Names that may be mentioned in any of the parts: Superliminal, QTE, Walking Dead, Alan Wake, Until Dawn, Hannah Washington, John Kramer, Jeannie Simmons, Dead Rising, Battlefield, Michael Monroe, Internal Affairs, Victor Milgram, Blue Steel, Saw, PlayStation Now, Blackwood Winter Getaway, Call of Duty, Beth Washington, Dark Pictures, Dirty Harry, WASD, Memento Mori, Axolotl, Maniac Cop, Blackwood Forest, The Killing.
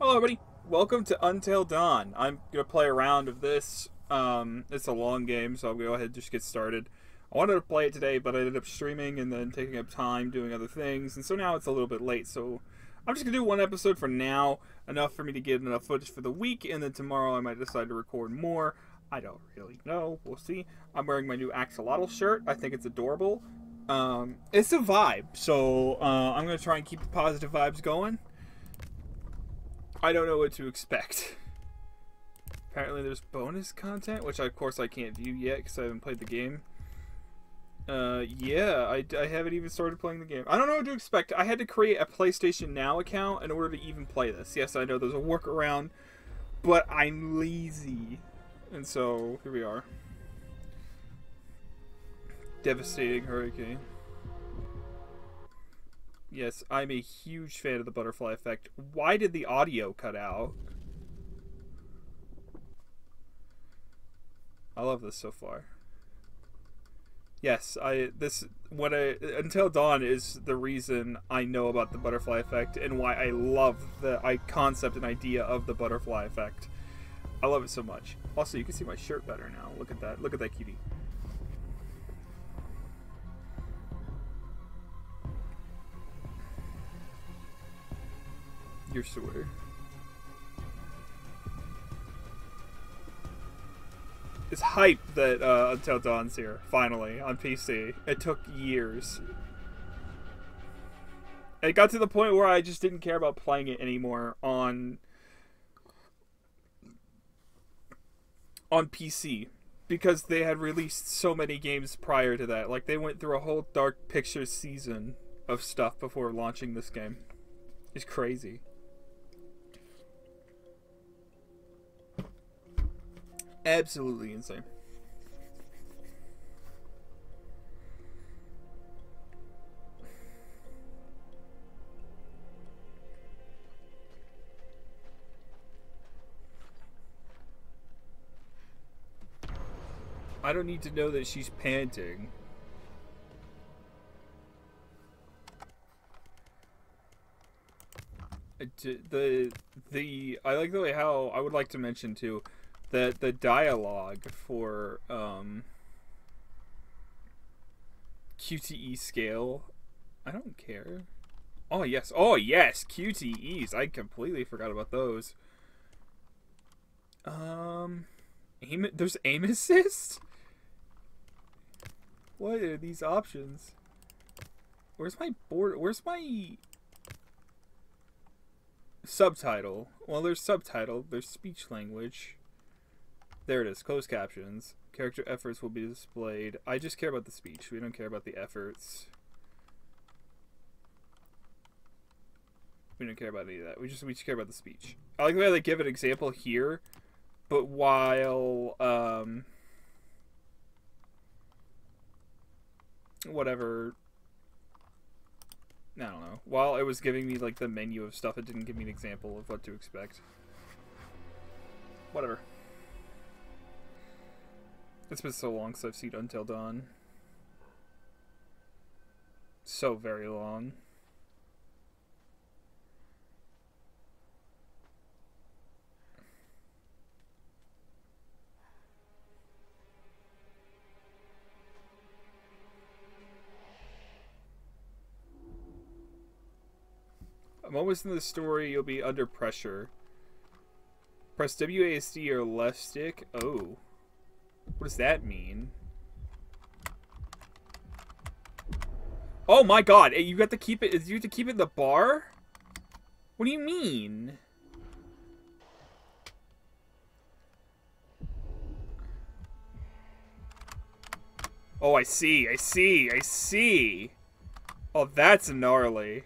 Hello everybody, welcome to Until Dawn. I'm going to play a round of this. It's a long game, so I'll go ahead and just get started. I wanted to play it today, but I ended up streaming and then taking up time doing other things, and so now it's a little bit late, so I'm just going to do one episode for now, enough for me to get enough footage for the week, and then tomorrow I might decide to record more. I don't really know, we'll see. I'm wearing my new Axolotl shirt, I think it's adorable. It's a vibe, so I'm going to try and keep the positive vibes going. I don't know what to expect. Apparently there's bonus content, which of course I can't view yet because I haven't played the game. I haven't even started playing the game. I don't know what to expect. I had to create a PlayStation Now account in order to even play this. Yes, I know there's a workaround, but I'm lazy. And so, here we are. Devastating hurricane. Yes, I'm a huge fan of the butterfly effect. Why did the audio cut out? I love this so far. Yes, Until Dawn is the reason I know about the butterfly effect and why I love the concept and idea of the butterfly effect. I love it so much. Also, you can see my shirt better now. Look at that. Look at that cutie. Your sewer. It's hype that Until Dawn's here, finally, on PC. It took years. It got to the point where I just didn't care about playing it anymore on PC, because they had released so many games prior to that. Like, they went through a whole Dark Pictures season of stuff before launching this game. It's crazy. Absolutely insane. I don't need to know that she's panting. I like the way how I would like to mention too that the dialogue for QTE scale. I don't care. Oh yes, QTEs. I completely forgot about those. There's aim assist. What are these options? Where's my board? Where's my subtitle? Well, there's subtitle, there's speech language. There it is, closed captions. Character efforts will be displayed. I just care about the speech. We don't care about the efforts. We don't care about any of that. We just care about the speech. I like the way they give an example here, but while whatever, I don't know. While it was giving me like the menu of stuff, it didn't give me an example of what to expect. Whatever. It's been so long since I've seen Until Dawn. So very long. Moments in the story, you'll be under pressure. Press WASD or left stick. Oh. What does that mean? Oh my god, you got to keep it. You have to keep it in the bar? What do you mean? Oh, I see. I see. I see. Oh, that's gnarly.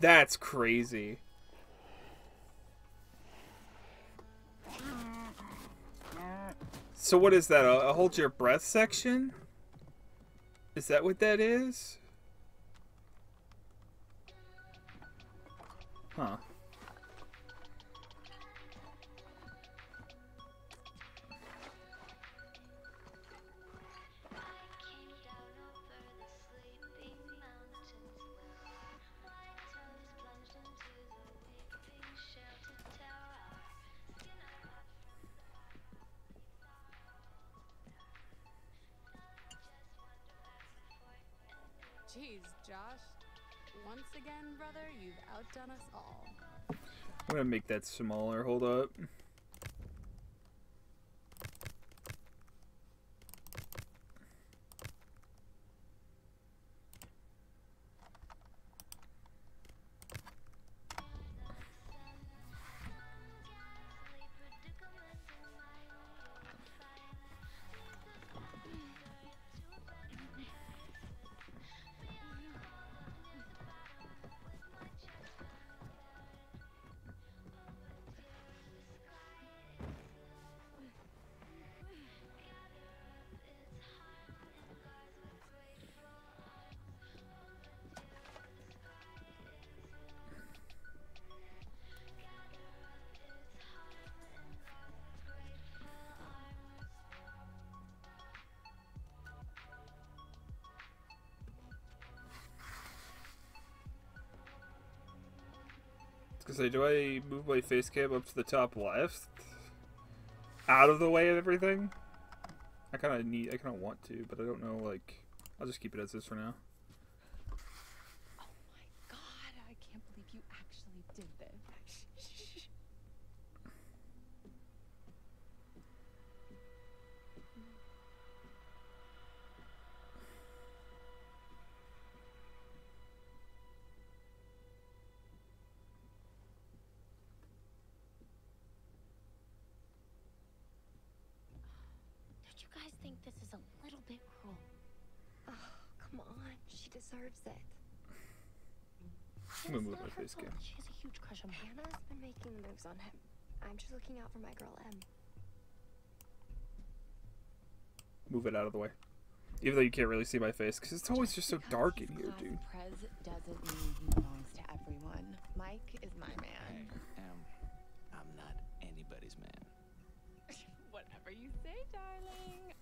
That's crazy. So what is that? A hold your breath section? Is that what that is? Huh. Jeez, Josh. Once again, brother, you've outdone us all. I'm gonna make that smaller. Hold up. Say, do I move my face cam up to the top left? Out of the way of everything? I kinda want to, but I don't know, like, I'll just keep it as this for now. Oh my god, I can't believe you actually did this. Deserves it. I'm gonna move my face cam. She has a huge crush on him. Hannah's been making moves on him. I'm just looking out for my girl M. Move it out of the way. Even though you can't really see my face, because it's always just so dark in here, dude. Prez doesn't mean he belongs to everyone. Mike is my man. Hey, I'm not anybody's man. Whatever you say, darling.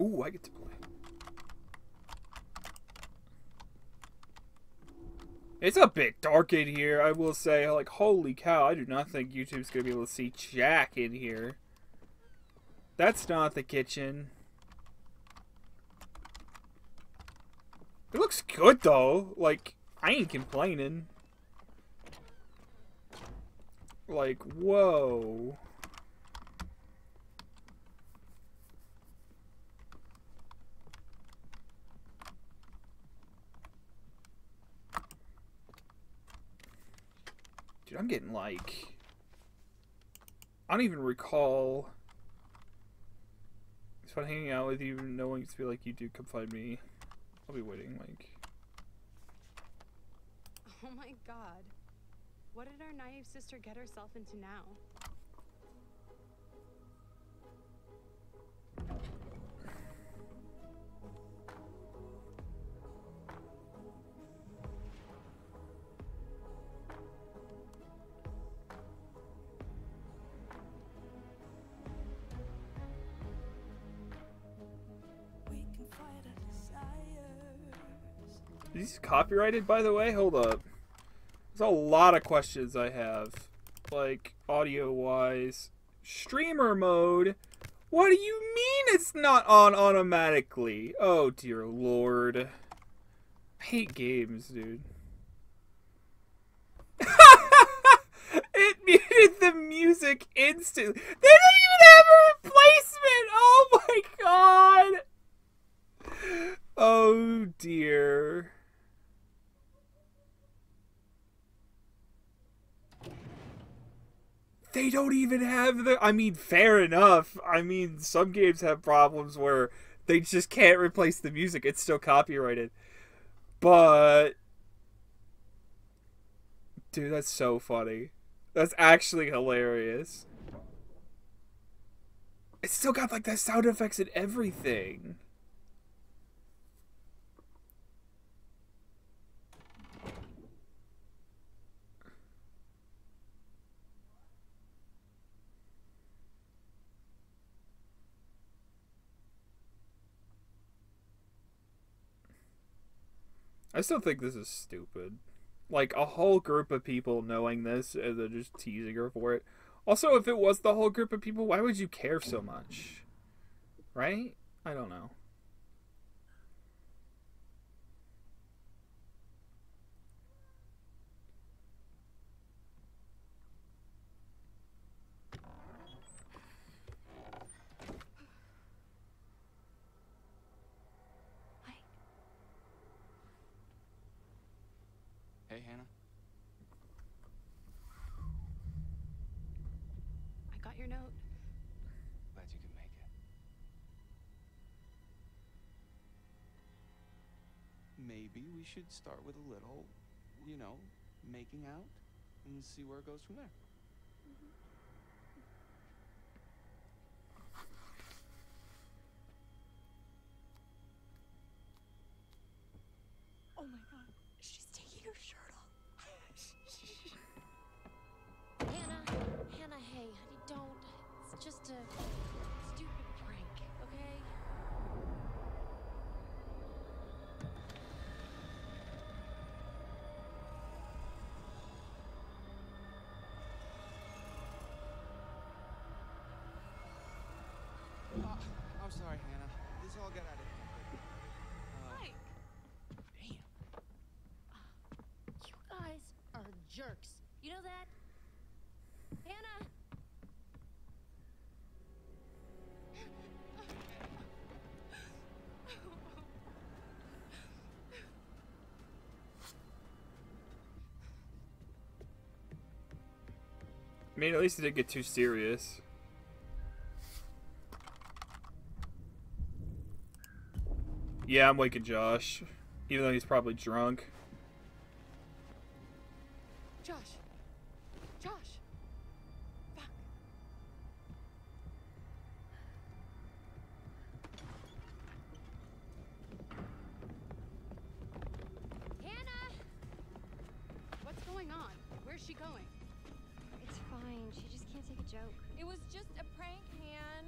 Ooh, I get to play. It's a bit dark in here, I will say. Like, holy cow, I do not think YouTube's gonna be able to see jack in here. That's not the kitchen. It looks good, though. Like, I ain't complaining. Like, whoa. Dude, I'm getting like, I don't even recall. It's fun hanging out with you, knowing it's be like you do. Come find me. I'll be waiting, Mike. Oh my god. What did our naive sister get herself into now? Is this copyrighted, by the way? Hold up. There's a lot of questions I have. Like, audio-wise. Streamer mode? What do you mean it's not on automatically? Oh, dear lord. I hate games, dude. It muted the music instantly. They didn't even have a replacement! Oh my god! Oh, dear. don't even have the... I mean, fair enough. I mean, some games have problems where they just can't replace the music. It's still copyrighted. But... dude, that's so funny. That's actually hilarious. It's still got, like, that sound effects and everything. I still think this is stupid. Like, a whole group of people knowing this, and they're just teasing her for it. Also, if it was the whole group of people, why would you care so much? Right? I don't know. Maybe we should start with a little, you know, making out and see where it goes from there. Oh my God, she's taking her shirt off. Hannah, hey, honey, don't. It's just a stupid prank, okay? Sorry, Hannah. This all got out of hand. Damn. You guys are jerks. You know that? Hannah! I mean, at least it didn't get too serious. Yeah, I'm waking Josh, even though he's probably drunk. Josh, fuck. Hannah, what's going on? Where's she going? It's fine. She just can't take a joke. It was just a prank, Han.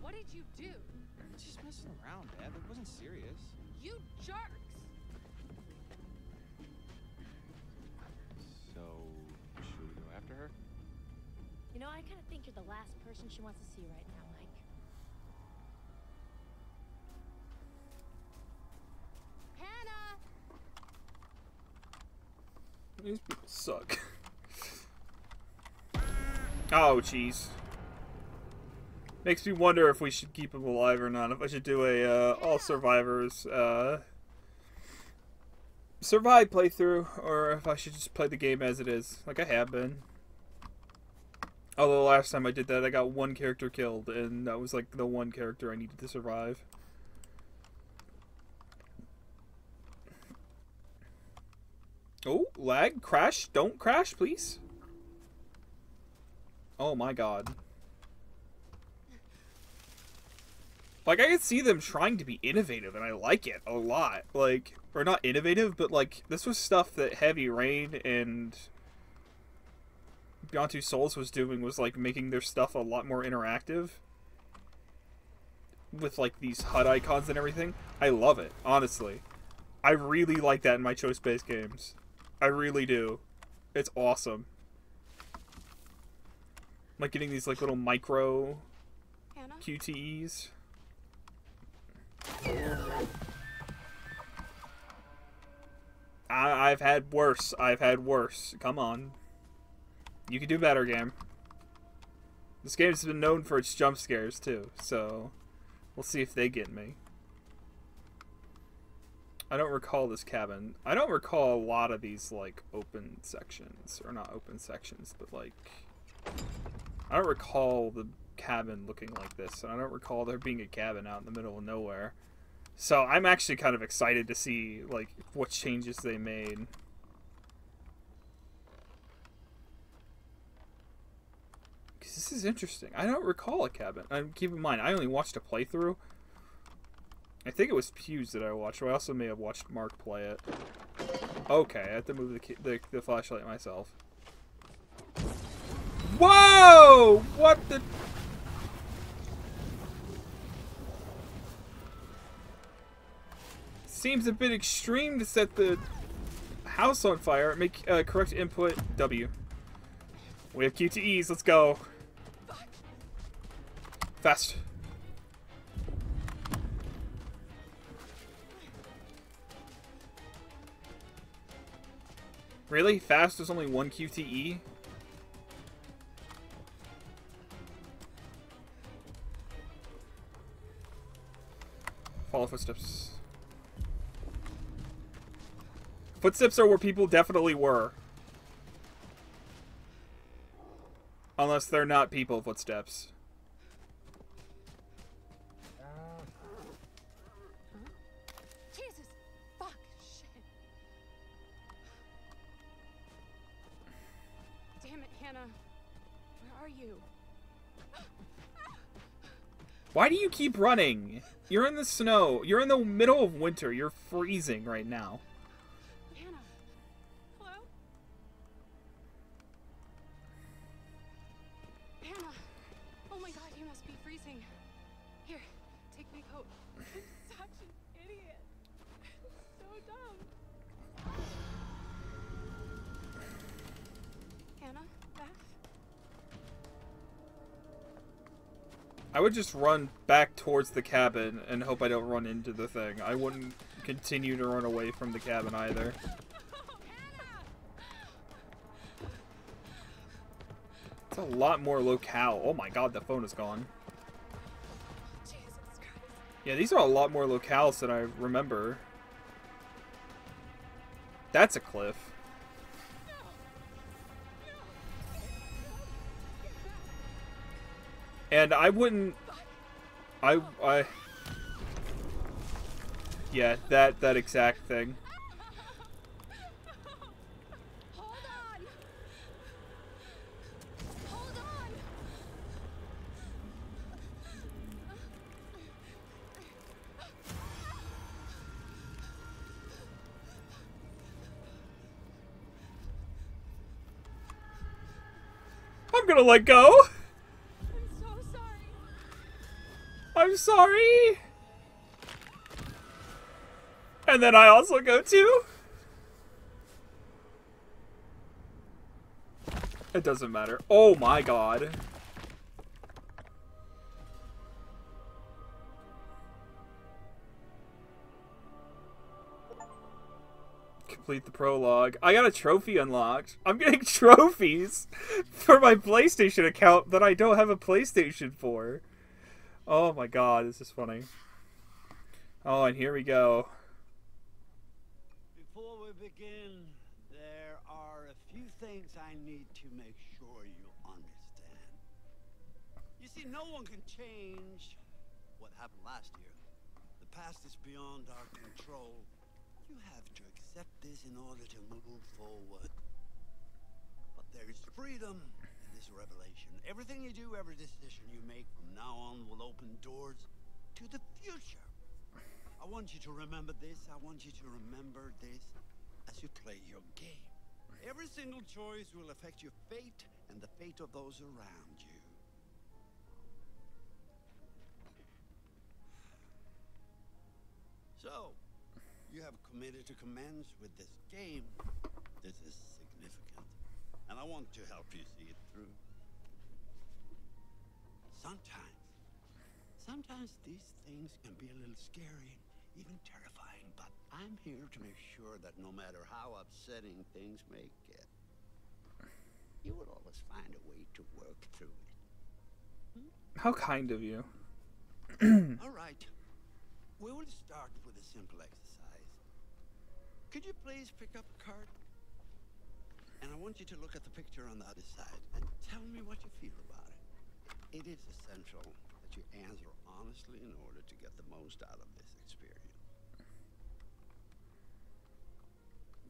What did you do? I'm just messing around, Deb. It wasn't serious. You jerks! So, should we go after her? You know, I kind of think you're the last person she wants to see right now, Mike. Hannah! These people suck. Oh, jeez. Makes me wonder if we should keep him alive or not. If I should do a all survivors survive playthrough, or if I should just play the game as it is, like I have been. Although last time I did that, I got one character killed, and that was like the one character I needed to survive. Oh, lag, crash! Don't crash, please. Oh my God. Like, I could see them trying to be innovative, and I like it a lot. Like, or not innovative, but, like, this was stuff that Heavy Rain and Beyond Two Souls was doing, was, like, making their stuff a lot more interactive. With, like, these HUD icons and everything. I love it, honestly. I really like that in my choice-based games. I really do. It's awesome. Like, getting these, like, little micro QTEs. I've had worse. Come on. You can do better, game. This game's been known for its jump scares, too, so we'll see if they get me. I don't recall this cabin. I don't recall a lot of these, like, open sections. Or not open sections, but, like, I don't recall the cabin looking like this, and I don't recall there being a cabin out in the middle of nowhere. So I'm actually kind of excited to see, like, what changes they made. Because this is interesting. I don't recall a cabin. Keep in mind, I only watched a playthrough. I think it was Pew's that I watched, but I also may have watched Mark play it. Okay, I have to move the flashlight myself. Whoa! What the... Seems a bit extreme to set the house on fire. Make correct input W. We have QTEs. Let's go. Fast. Really? Fast? There's only one QTE? Follow footsteps. Footsteps are where people definitely were. Unless they're not people footsteps. Jesus, fuck, shit. Damn it, Hannah. Where are you? Why do you keep running? You're in the snow. You're in the middle of winter. You're freezing right now. I would just run back towards the cabin and hope I don't run into the thing. I wouldn't continue to run away from the cabin either. It's a lot more locale. Oh my god, the phone is gone. Yeah, these are a lot more locales than I remember. That's a cliff. And I wouldn't... I... Yeah, that exact thing. Hold on. Hold on. I'm gonna let go. I'm sorry. And then I also go too. It doesn't matter. Oh my god. Complete the prologue. I got a trophy unlocked. I'm getting trophies for my PlayStation account that I don't have a PlayStation for. Oh my god, this is funny. Oh, and here we go. Before we begin, there are a few things I need to make sure you understand. You see, no one can change what happened last year. The past is beyond our control. You have to accept this in order to move forward. But there is freedom. Revelation. Everything you do, every decision you make from now on will open doors to the future. I want you to remember this. I want you to remember this as you play your game. Every single choice will affect your fate and the fate of those around you. So, you have committed to commence with this game. This is significant. And I want to help you see it through. Sometimes these things can be a little scary, even terrifying, but I'm here to make sure that no matter how upsetting things may get, you will always find a way to work through it. Hmm? How kind of you. All right. We will start with a simple exercise. Could you please pick up a card? and I want you to look at the picture on the other side and tell me what you feel about it. It is essential that you answer honestly in order to get the most out of this experience.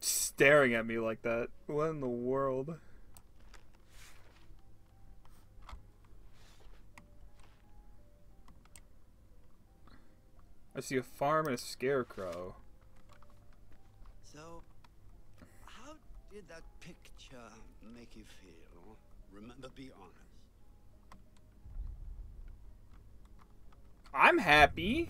Staring at me like that. What in the world? I see a farm and a scarecrow. So, how did that picture make you feel? Remember, be honest. I'm happy.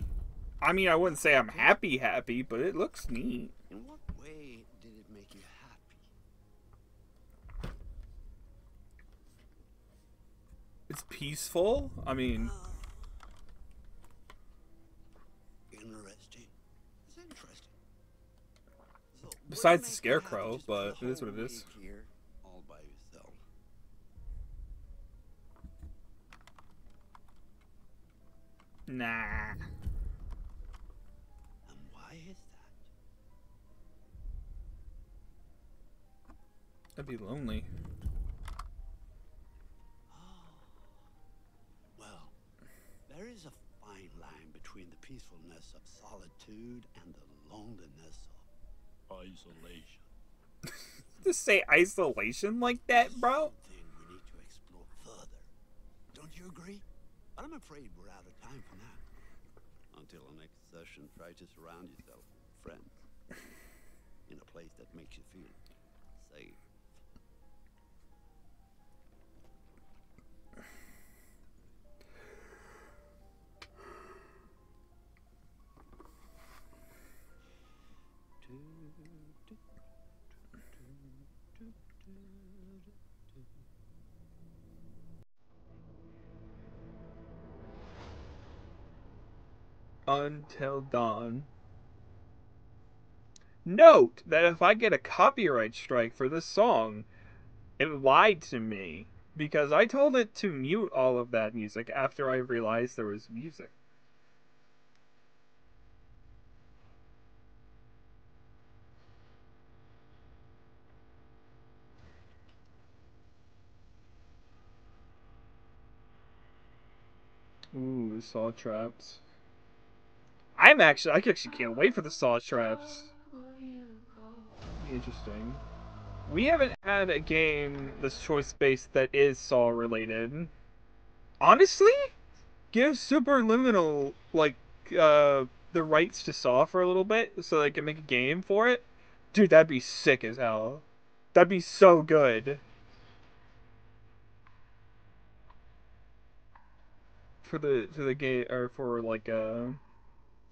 I mean, I wouldn't say I'm happy happy, but it looks neat. In what way did it make you happy? It's peaceful. I mean... Besides the scarecrow, but it is what it is. Here, all by yourself. Nah. And why is that? I'd be lonely. Oh. Well, there is a fine line between the peacefulness of solitude and the loneliness of isolation. Just say isolation like that, bro? Something we need to explore further. Don't you agree? But I'm afraid we're out of time for now. Until the next session, try to surround yourself with friends in a place that makes you feel safe. Until Dawn. Note that if I get a copyright strike for this song, it lied to me because I told it to mute all of that music after I realized there was music. Ooh, saw traps. I actually can't wait for the saw traps. Interesting. We haven't had a game that's choice-based that is saw-related. Honestly? Give Superliminal, like, the rights to Saw for a little bit so they can make a game for it? Dude, that'd be sick as hell. That'd be so good. For the game, or for, like,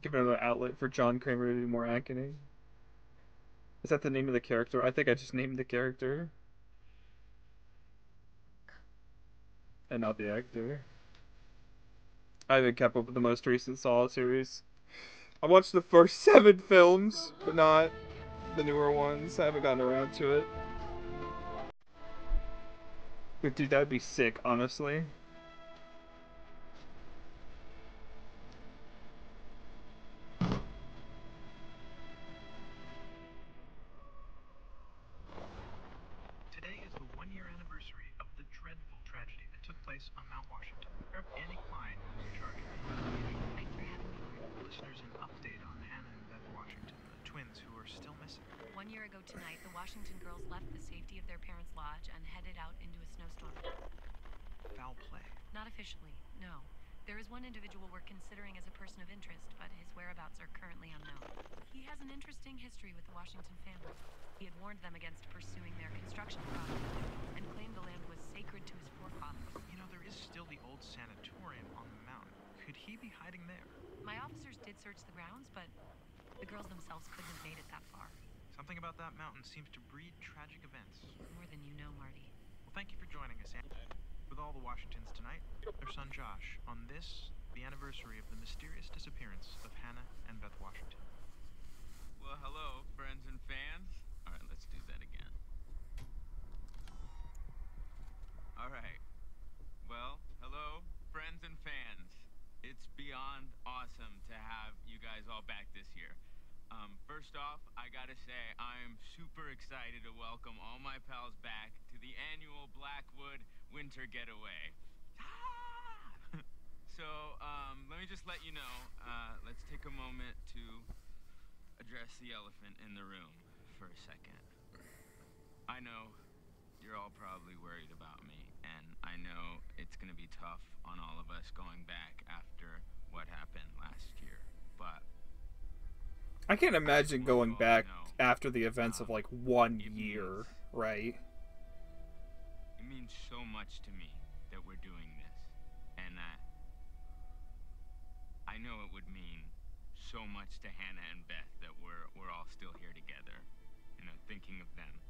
give another outlet for John Kramer to do more acting. Is that the name of the character? I think I just named the character. And not the actor. I haven't kept up with the most recent Saw series. I watched the first 7 films, but not the newer ones. I haven't gotten around to it. But dude, that'd be sick, honestly. Seems to breed tragic events. More than you know, Marty. Well, thank you for joining us, Andy. With all the Washingtons tonight, their son Josh, on this, the anniversary of the mysterious disappearance of Hannah and Beth Washington. Well, hello, friends and fans. All right, let's do that again. All right. Well, hello, friends and fans. It's beyond awesome to have you guys all back this year. First First off, I gotta say, I'm super excited to welcome all my pals back to the annual Blackwood Winter Getaway. Ah! So, let me just let you know, let's take a moment to address the elephant in the room for a second. I know you're all probably worried about me, and I know it's gonna be tough on all of us going back after what happened last year, but I can't imagine going back after the events of like 1 year, right? It means so much to me that we're doing this, and I know it would mean so much to Hannah and Beth that we're all still here together. You know, thinking of them,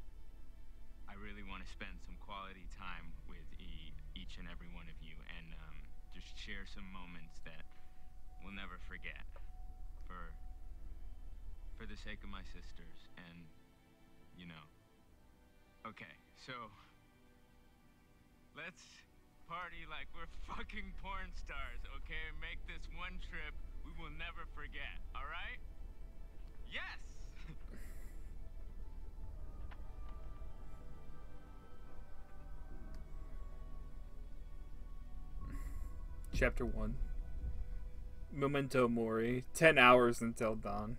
I really want to spend some quality time with each and every one of you, and just share some moments that we'll never forget. For the sake of my sisters, and, you know. Okay, so let's party like we're fucking porn stars, okay? Make this one trip we will never forget, all right? Yes! Chapter 1. Memento Mori. 10 hours until dawn.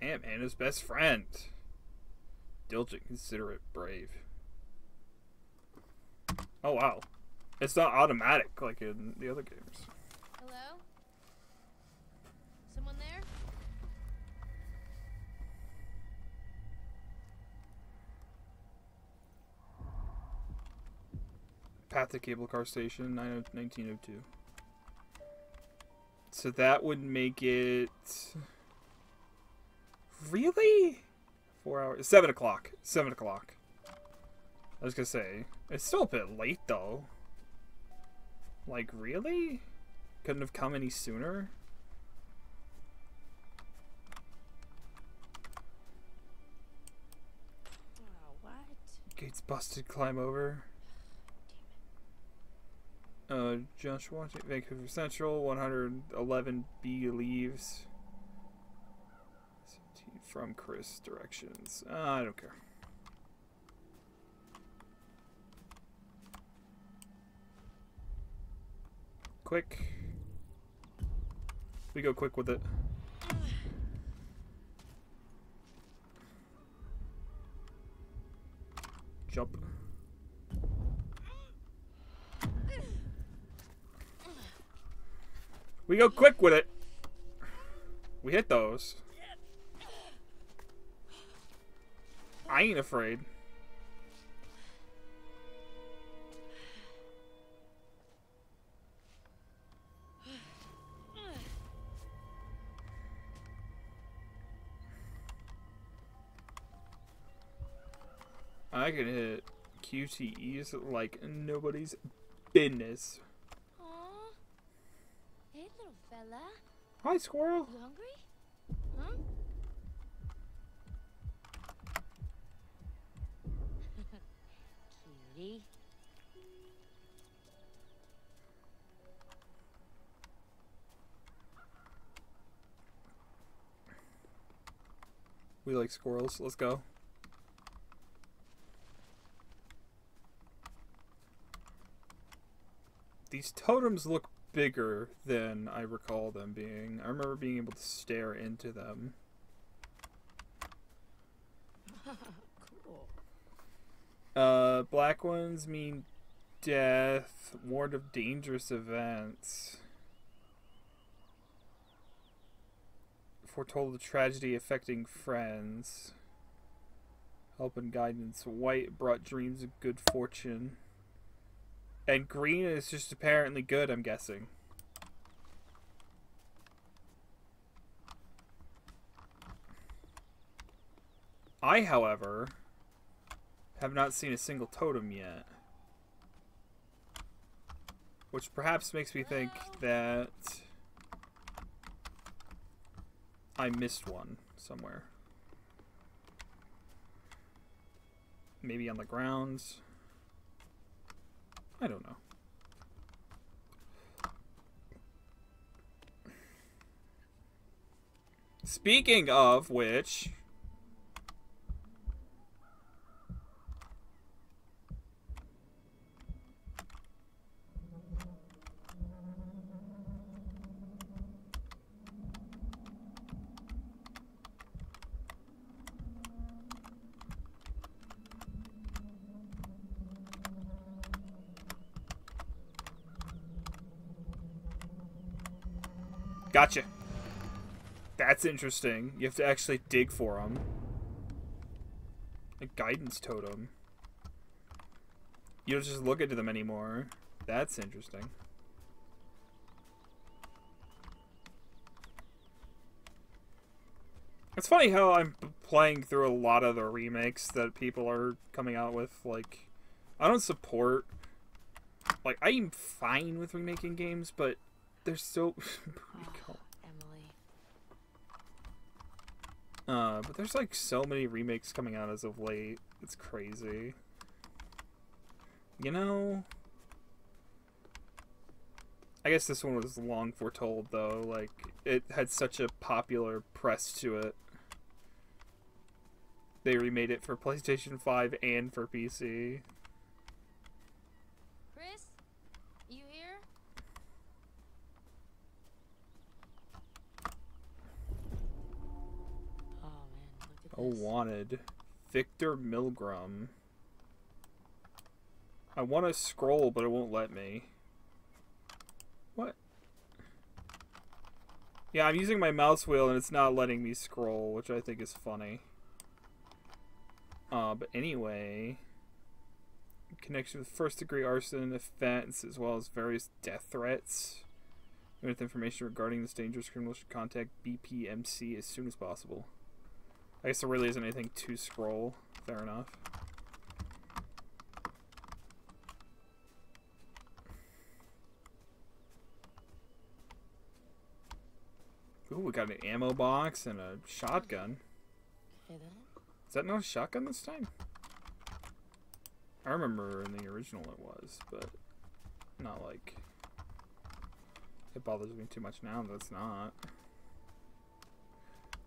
Damn, Hannah's best friend. Diligent, considerate, brave. Oh, wow. It's not automatic like in the other games. Hello? Someone there? Path to cable car station, 1902. So that would make it... Really? 4 hours. 7 o'clock. 7 o'clock. I was gonna say, it's still a bit late though. Like, really? Couldn't have come any sooner? Oh, what? Gates busted, climb over. Joshua, Vancouver Central, 111B leaves. From Chris directions. I don't care. Quick. We go quick with it. Jump. We go quick with it. We hit those. I ain't afraid. I can hit QTEs like nobody's business. Aww. Hey, little fella. Hi, squirrel. You hungry? Huh? We like squirrels. Let's go. These totems look bigger than I recall them being. I remember being able to stare into them. Black ones mean death, ward of dangerous events. Foretold the tragedy affecting friends. Help and guidance. White brought dreams of good fortune. And green is just apparently good, I'm guessing. I, however, have not seen a single totem yet. Which perhaps makes me think that I missed one somewhere. Maybe on the grounds. I don't know. Speaking of which, gotcha. That's interesting. You have to actually dig for them. A guidance totem. You don't just look into them anymore. That's interesting. It's funny how I'm playing through a lot of the remakes that people are coming out with. Like, I don't support... Like, I'm fine with remaking games, but they're so... But there's like so many remakes coming out as of late. It's crazy. You know? I guess this one was long foretold though. Like, it had such a popular press to it. They remade it for PlayStation 5 and for PC. Chris? You here? Oh, wanted. Victor Milgram. I want to scroll, but it won't let me. What? Yeah, I'm using my mouse wheel, and it's not letting me scroll, which I think is funny. But anyway... In connection with first-degree arson, offense, as well as various death threats. With information regarding this dangerous criminal should contact BPMC as soon as possible. I guess there really isn't anything to scroll. Fair enough. Ooh, we got an ammo box and a shotgun. Is that not a shotgun this time? I remember in the original it was, but not like... It bothers me too much now that it's not.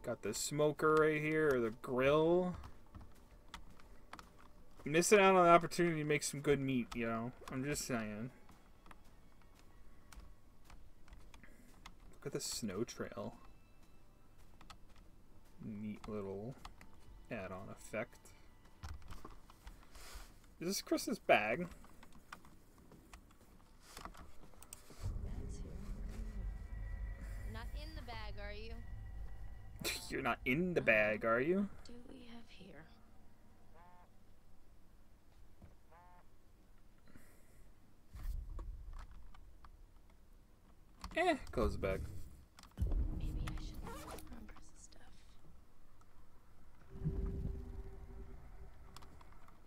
Got the smoker right here, or the grill. Missing out on the opportunity to make some good meat, you know. I'm just saying. Look at the snow trail. Neat little add-on effect. Is this Chris's bag? Not in the bag, are you? You're not in the bag, are you? What do we have here? Eh, close the bag. Maybe I should not remember stuff.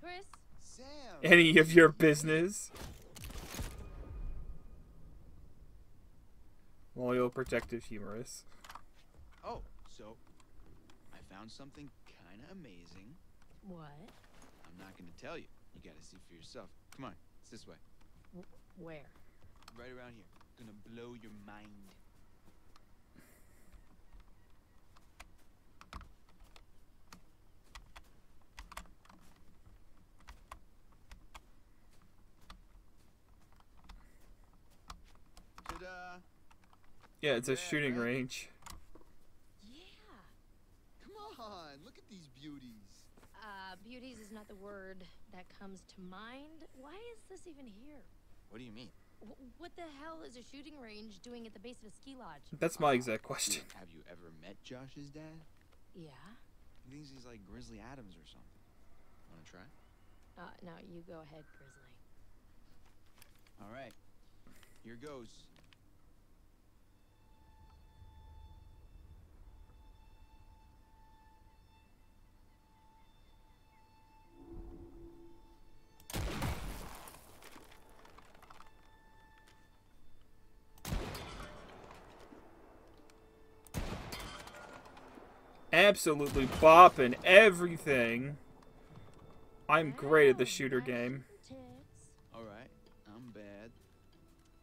Chris? Sam. Any of your business? Loyal, protective, humorous. Oh. So, I found something kind of amazing. What? I'm not going to tell you. You got to see for yourself. Come on, it's this way. Where? Right around here. Gonna blow your mind. Ta-da! Yeah, it's a shooting range. Look at these beauties. Beauties is not the word that comes to mind. Why is this even here? What do you mean? What the hell is a shooting range doing at the base of a ski lodge? That's my exact question. Have you ever met Josh's dad? Yeah. He thinks he's like Grizzly Adams or something. Want to try? No, you go ahead, Grizzly. All right. Here goes. absolutely bopping everything. I'm great at the shooter game. All right, I'm bad.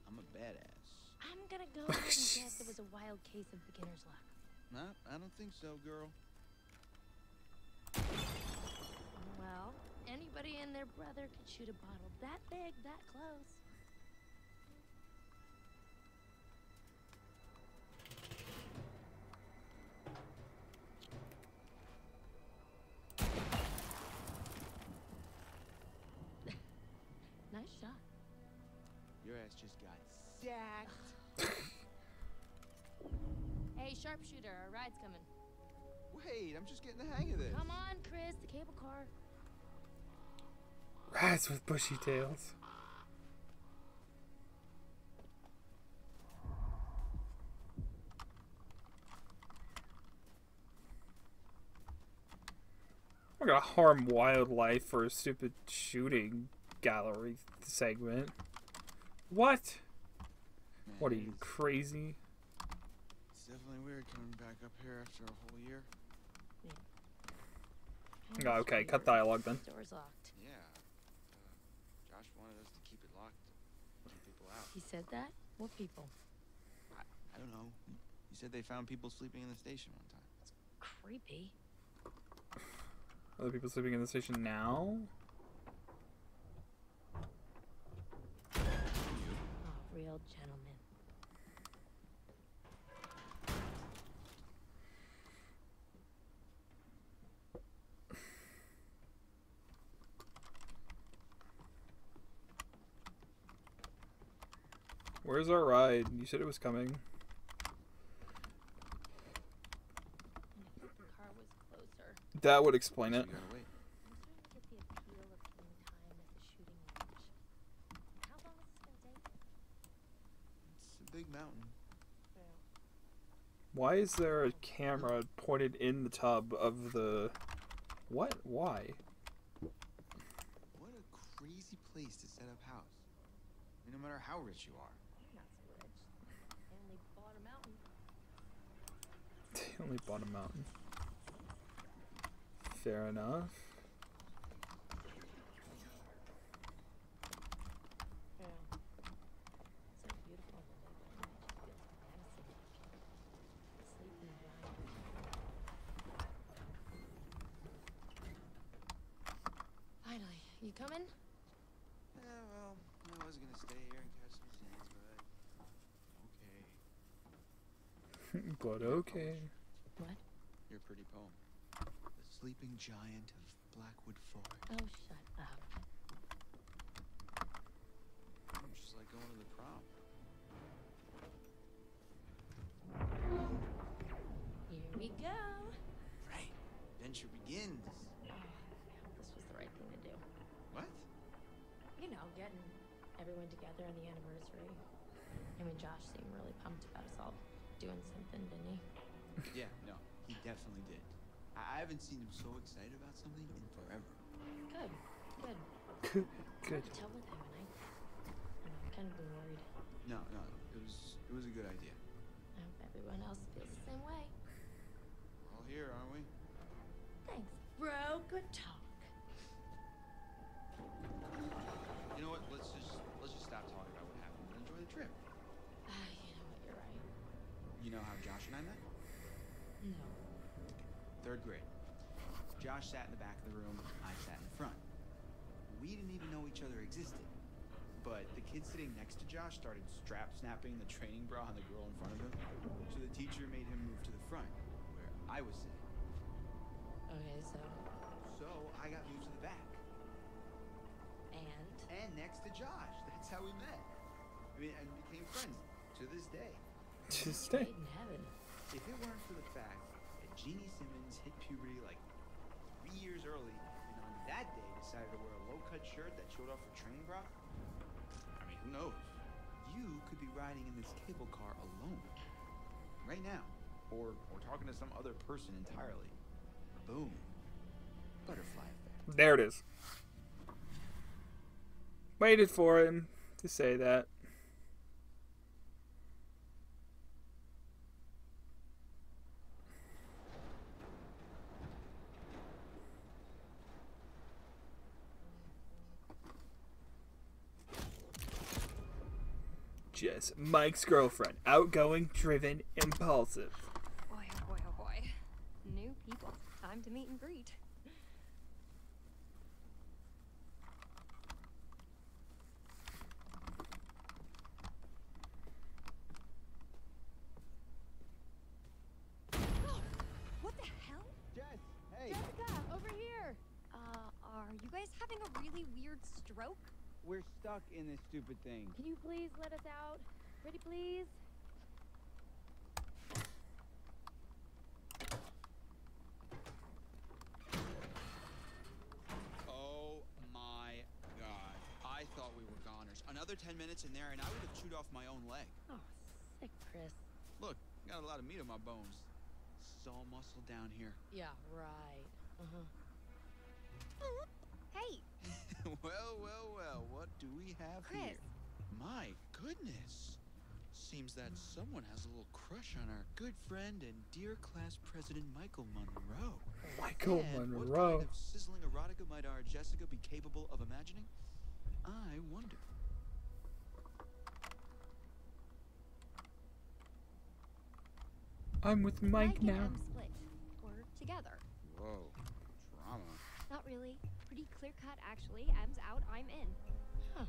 I'm a badass. I'm gonna go and guess there was a wild case of beginner's luck. Nah, I don't think so, girl. Well, anybody and their brother could shoot a bottle that big, that close. Nice shot. Your ass just got sacked. Hey, sharpshooter, our ride's coming. Wait, I'm just getting the hang of this. Come on, Chris, the cable car. Rides with bushy tails. We're gonna harm wildlife for a stupid shooting gallery segment. What? What are you, crazy? It's definitely weird coming back up here after a whole year. Yeah. Oh, okay, cut dialogue then. Door's locked. Yeah. Josh wanted us to keep it locked. Put people out. He said that? What people? I don't know. He said they found people sleeping in the station one time. That's creepy. Are there people sleeping in the station now? Real gentleman. Where's our ride? You said it was coming. The car was closer. That would explain it. Big mountain. Why is there a camera pointed in the tub of the... What? Why? What a crazy place to set up house. I mean, no matter how rich you are. They're not so rich. They only bought a mountain. They only bought a mountain. Fair enough. You coming? Yeah, well, I was gonna stay here and catch some scenes, but okay. But okay. What? Your pretty poem. The sleeping giant of Blackwood Forest. Oh, shut up. I'm just like going to the prom. Here we go. Right. Adventure begins. Getting everyone together on the anniversary. I mean, Josh seemed really pumped about us all doing something, didn't he? Yeah, no, he definitely did. I haven't seen him so excited about something in forever. Good, good. Good. I tell with him, and I'm kind of worried. No, no, it was a good idea. I hope everyone else feels the same way. We're all here, aren't we? Thanks, bro. Good talk. You know what? Let's just stop talking about what happened and enjoy the trip. You know what? You're right. You know how Josh and I met? No. Third grade. Josh sat in the back of the room. I sat in front. We didn't even know each other existed. But the kid sitting next to Josh started strap snapping the training bra on the girl in front of him. So the teacher made him move to the front, where I was sitting. Okay, so. So I got moved to the back. And next to Josh. That's how we met. I mean, and became friends to this day. To this day? If it weren't for the fact that Jeannie Simmons hit puberty like 3 years early, and on that day decided to wear a low-cut shirt that showed off her training bra, I mean, who knows? You could be riding in this cable car alone. Right now. Or talking to some other person entirely. Boom. Butterfly effect. There it is. Waited for him to say that. Duchess, Mike's girlfriend, outgoing, driven, impulsive. Boy, oh boy, oh boy. New people. Time to meet and greet. Having a really weird stroke? We're stuck in this stupid thing. Can you please let us out? Ready, please? Oh my god. I thought we were goners. Another 10 minutes in there and I would have chewed off my own leg. Oh, sick, Chris. Look, got a lot of meat on my bones. It's all muscle down here. Yeah, right. Uh-huh. Hey. Well, well, well, what do we have Chris. Here? My goodness. Seems that someone has a little crush on our good friend and dear class president, Michael Monroe. Michael Monroe. What kind of sizzling erotica might our Jessica be capable of imagining? I wonder. I'm with Mike now. I'm split. We're together. Whoa. Drama. Not really. Pretty clear cut, actually. M's out, I'm in. Huh.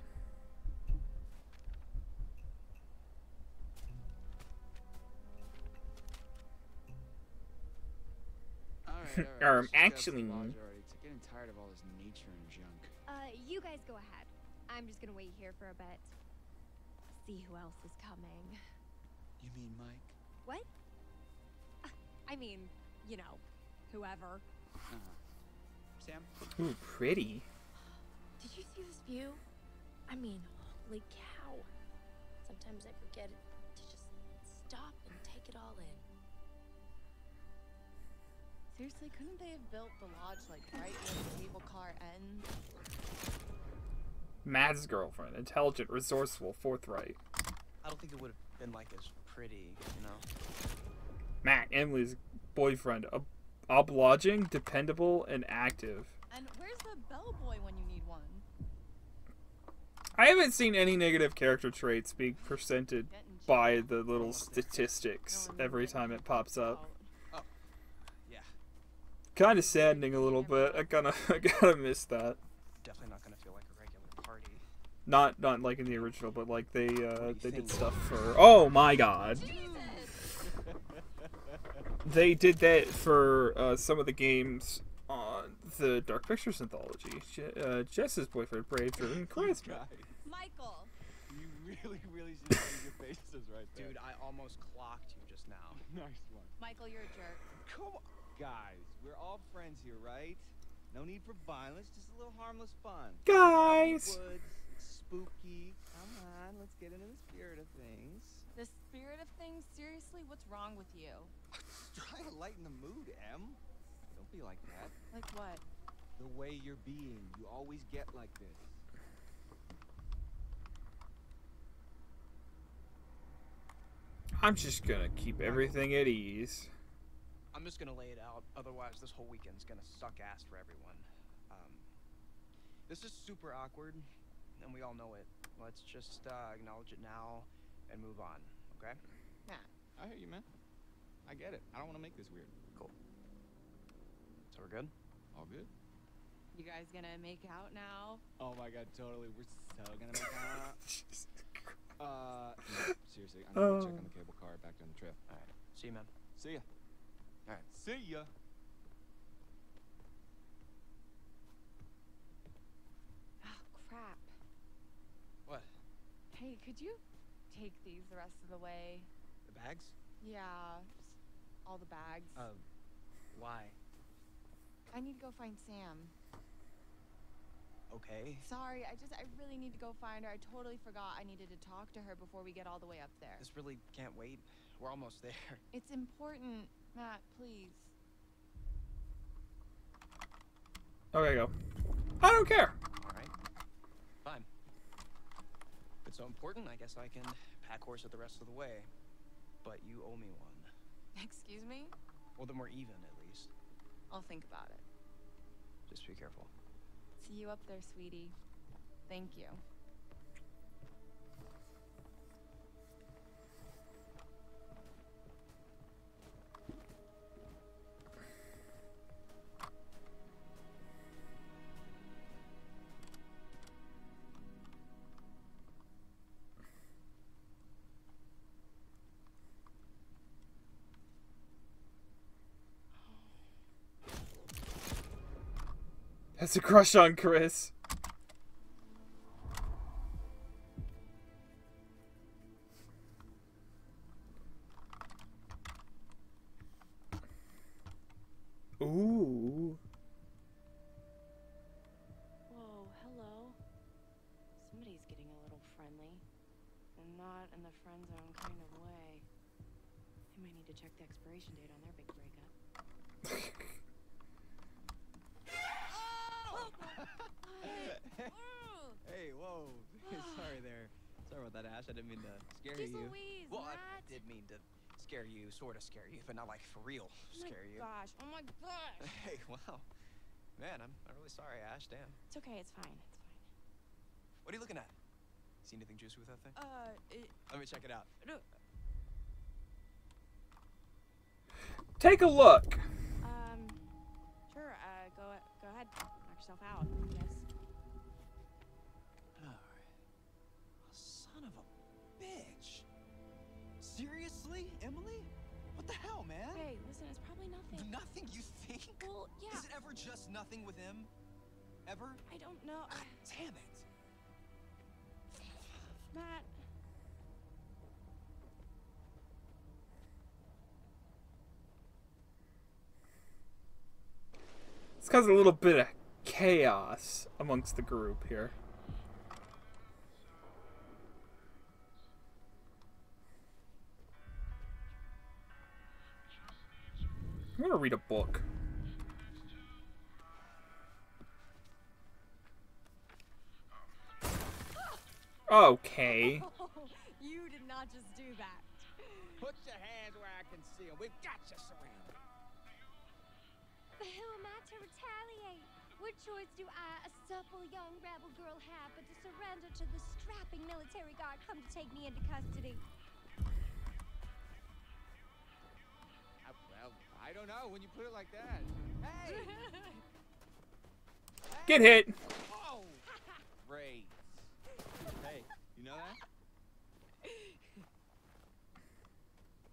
All right. It's getting tired of all this nature and junk. You guys go ahead. I'm just gonna wait here for a bit. See who else is coming. You mean Mike? What? I mean, you know, whoever. Uh-huh. Sam? Ooh, pretty. Did you see this view? I mean, holy cow. Sometimes I forget to just stop and take it all in. Seriously, couldn't they have built the lodge like right where the cable car ends? Matt's girlfriend, intelligent, resourceful, forthright. I don't think it would have been like as pretty, you know? Matt, Emily's boyfriend, a obliging, dependable, and active. And where's the bellboy when you need one? I haven't seen any negative character traits being presented by the little statistics every time it pops up. Oh. Yeah. Kind of saddening a little bit. I kind of miss that. Definitely not gonna feel like a regular party. Not like in the original, but like they did stuff for. Oh my god. They did that for some of the games on the Dark Pictures anthology. Jess's boyfriend prayed through and charisma. Michael! You really should see your faces right there. Dude, I almost clocked you just now. Nice one. Michael, you're a jerk. Come on. Guys, we're all friends here, right? No need for violence, just a little harmless fun. Guys! Woods, spooky. Come on, let's get into the spirit of things. The spirit of things? Seriously, what's wrong with you? Try to lighten the mood, Em. Don't be like that. Like what? The way you're being. You always get like this. I'm just gonna keep everything at ease. I'm just gonna lay it out. Otherwise, this whole weekend's gonna suck ass for everyone. This is super awkward, and we all know it. Let's just acknowledge it now. And move on, okay? Nah, I hear you, man. I get it. I don't want to make this weird. Cool. So we're good? All good? You guys gonna make out now? Oh my god, totally. We're so gonna make out. No, seriously, I'm gonna check on the cable car back down the trail. All right. See you, man. See ya. All right. See ya. Oh, crap. What? Hey, could you take these the rest of the way? The bags? Yeah, all the bags. Why? I need to go find Sam. Okay. Sorry, I really need to go find her. I totally forgot I needed to talk to her before we get all the way up there. This really can't wait. We're almost there. It's important, Matt, please. Okay, go. I don't care. It's so important, I guess I can pack horse it the rest of the way. But you owe me one. Excuse me? Well, then we're even, at least. I'll think about it. Just be careful. See you up there, sweetie. Thank you. has a crush on Chris. Ooh. Whoa, hello. Somebody's getting a little friendly. And not in the friend zone kind of way. They might need to check the expiration date on their big breakup. Hey, whoa. Sorry there. Sorry about that, Ash. I didn't mean to scare you. Well, I did mean to scare you, sort of scare you, but not like for real scare you. Oh my gosh. Hey, wow. Man, I'm really sorry, Ash. Damn. It's okay. It's fine. It's fine. What are you looking at? See anything juicy with that thing? Let me check it out. Take a look. Sure. Go ahead. Knock yourself out, I guess. All right. Oh, son of a bitch. Seriously, Emily? What the hell, man? Hey, listen, it's probably nothing. Nothing, you think? Well, yeah. Is it ever just nothing with him? Ever? I don't know. God damn it. Matt. It's caused a little bit of chaos amongst the group here. I'm gonna read a book. Okay. Oh, you did not just do that. Put your hands where I can see them. We've got you surrounded. But who am I to retaliate? What choice do I, a supple young rebel girl, have but to surrender to the strapping military guard come to take me into custody? Well, I don't know when you put it like that. Hey! Hey. Get hit! Oh! Great. Hey, you know that?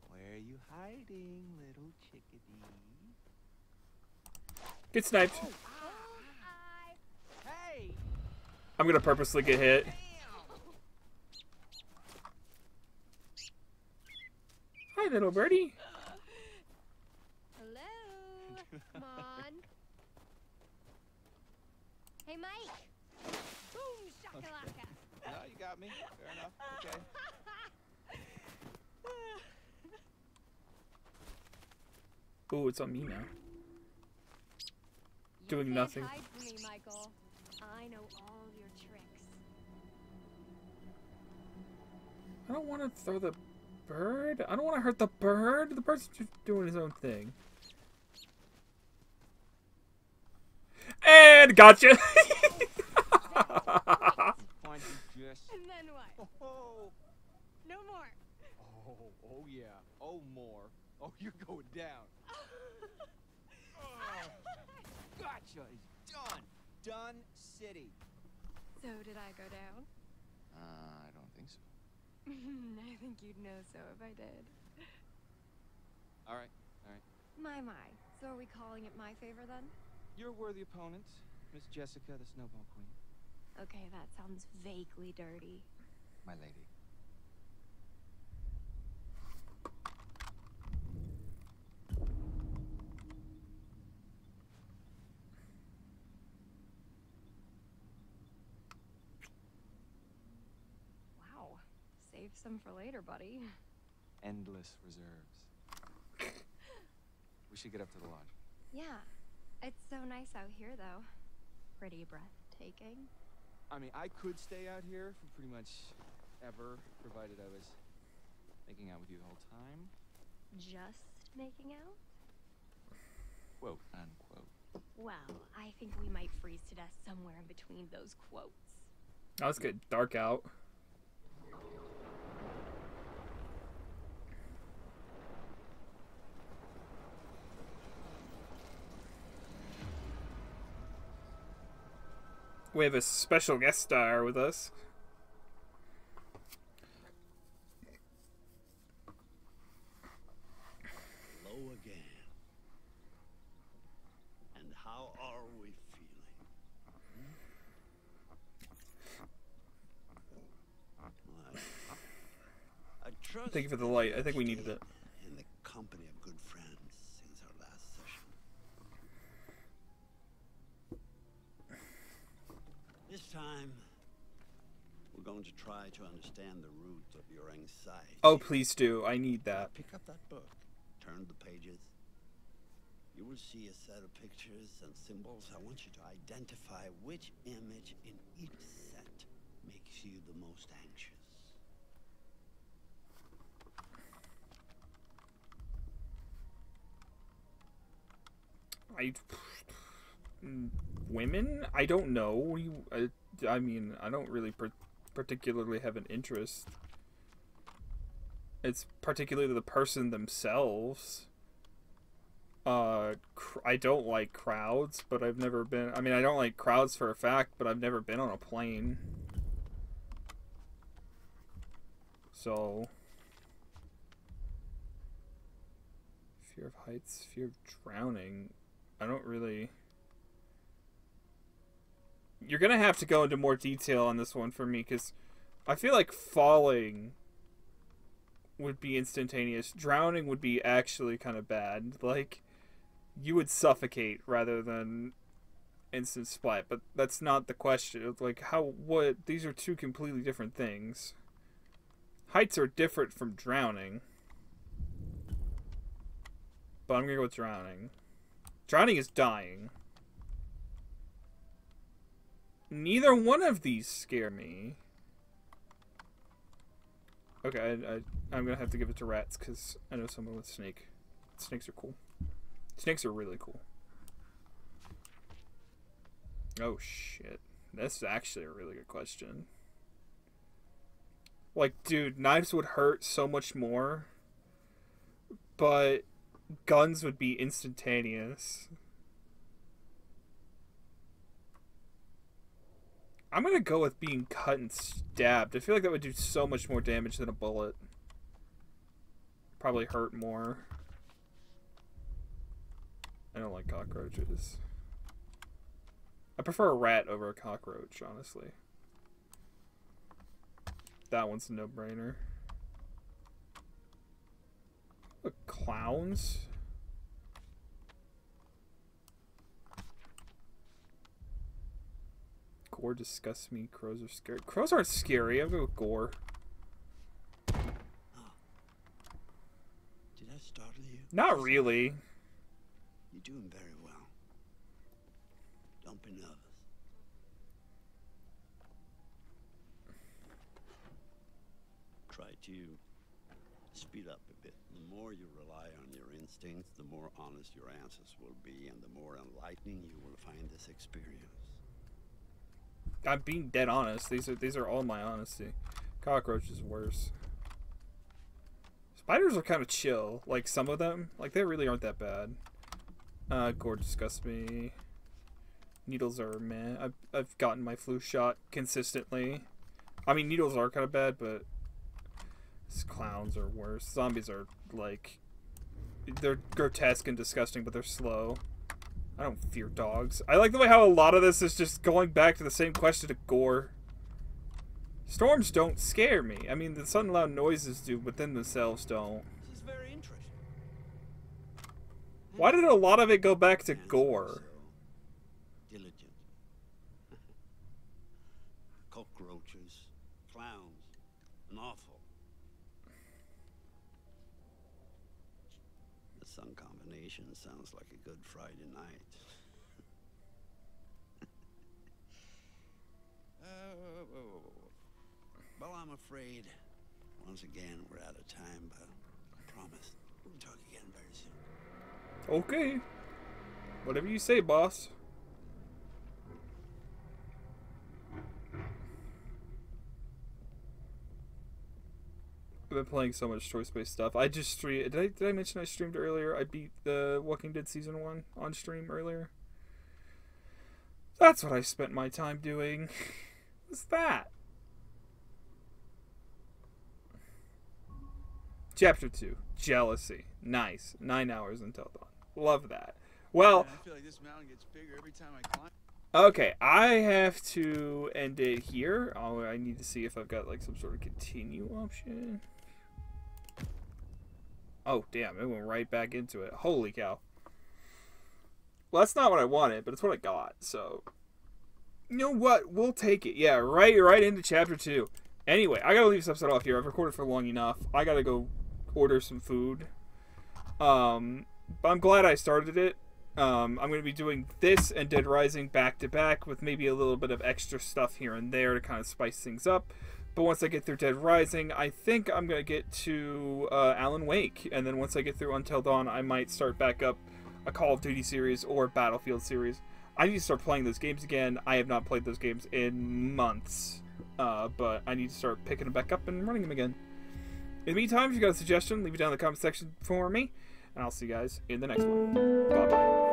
Where are you hiding, little chickadee? Get sniped. Oh, hey! I'm gonna purposely get hit. Hi, little birdie. Come on. Hey, Mike. Boom, shakalaka. Okay. No, you got me. Fair enough. Okay. Oh, it's on me now. You doing nothing. Hide from me, Michael. I know all your tricks. I don't want to throw the bird. I don't want to hurt the bird. The bird's just doing his own thing. And gotcha. And then what? Oh. No more. Oh, oh yeah. Oh more. Oh, you're going down. Oh. Gotcha. Done. Done city. So did I go down? I don't think so. I think you'd know so if I did. All right. All right. My. So are we calling it my favor then? You're a worthy opponent, Miss Jessica, the Snowball Queen. Okay, that sounds vaguely dirty. My lady. Wow. Save some for later, buddy. Endless reserves. We should get up to the lodge. Yeah. It's so nice out here, though. Pretty breathtaking. I mean, I could stay out here for pretty much ever, provided I was making out with you the whole time. Just making out? Quote, unquote. Well, I think we might freeze to death somewhere in between those quotes. Oh, let's get dark out. We have a special guest star with us. Hello again. And how are we feeling? trust. Thank you for the light. I think we needed it. In the company of good friends since our last session. This time, we're going to try to understand the root of your anxiety. Oh, please do. I need that. Pick up that book. Turn the pages. You will see a set of pictures and symbols. I want you to identify which image in each set makes you the most anxious. Women? I don't know. I mean, I don't really particularly have an interest. It's particularly the person themselves. I don't like crowds, but I've never been... I mean, I don't like crowds for a fact, but I've never been on a plane. So... fear of heights, fear of drowning... I don't really... You're gonna have to go into more detail on this one for me, because I feel like falling... would be instantaneous. Drowning would be actually kind of bad. Like, you would suffocate rather than instant splat, but that's not the question. Like, how, what, these are two completely different things. Heights are different from drowning. But I'm gonna go with drowning. Drowning is dying. Neither one of these scare me. Okay, I'm gonna have to give it to rats because I know someone with snake. Snakes are cool. Snakes are really cool. Oh shit, that's actually a really good question. Like, dude, knives would hurt so much more, but guns would be instantaneous. I'm gonna go with being cut and stabbed. I feel like that would do so much more damage than a bullet. Probably hurt more. I don't like cockroaches. I prefer a rat over a cockroach, honestly. That one's a no-brainer. Look, clowns. Gore disgusts me. Crows are scary. Crows aren't scary. I'm gonna go with gore. Did I startle you? Not really. You're doing very well. Don't be nervous. Try to speed up a bit. The more you rely on your instincts, the more honest your answers will be, and the more enlightening you will find this experience. I'm being dead honest. These are all my honesty. Cockroach is worse. Spiders are kind of chill. Like, some of them. Like, they really aren't that bad. Gore disgusts me. Needles are meh. I've gotten my flu shot consistently. I mean, needles are kind of bad, but... clowns are worse. Zombies are, like... they're grotesque and disgusting, but they're slow. I don't fear dogs. I like the way how a lot of this is just going back to the same question to gore. Storms don't scare me. I mean, the sudden loud noises do, but then themselves don't. This is very interesting. Why did a lot of it go back to gore? So diligent. Cockroaches, clowns, and awful. Some combination sounds like a good Friday night. Well, I'm afraid once again we're out of time, but I promise we'll talk again very soon. Okay, whatever you say, boss. I've been playing so much choice-based stuff. I just streamed... Did I mention I streamed earlier? I beat the Walking Dead Season 1 on stream earlier. That's what I spent my time doing. What's that? Chapter 2. Jealousy. Nice. 9 hours until dawn. Love that. Well... I feel like this mountain gets bigger every time I climb. Okay, I have to end it here. I need to see if I've got, like, some sort of continue option. Oh, damn. It went right back into it. Holy cow. Well, that's not what I wanted, but it's what I got. So, you know what? We'll take it. Yeah, right into Chapter 2. Anyway, I gotta leave this episode off here. I've recorded for long enough. I gotta go order some food. But I'm glad I started it. I'm going to be doing this and Dead Rising back to back with maybe a little bit of extra stuff here and there to kind of spice things up. But once I get through Dead Rising, I think I'm going to get to Alan Wake. And then once I get through Until Dawn, I might start back up a Call of Duty series or Battlefield series. I need to start playing those games again. I have not played those games in months. But I need to start picking them back up and running them again. In the meantime, if you got a suggestion, leave it down in the comment section for me. And I'll see you guys in the next one. Bye-bye.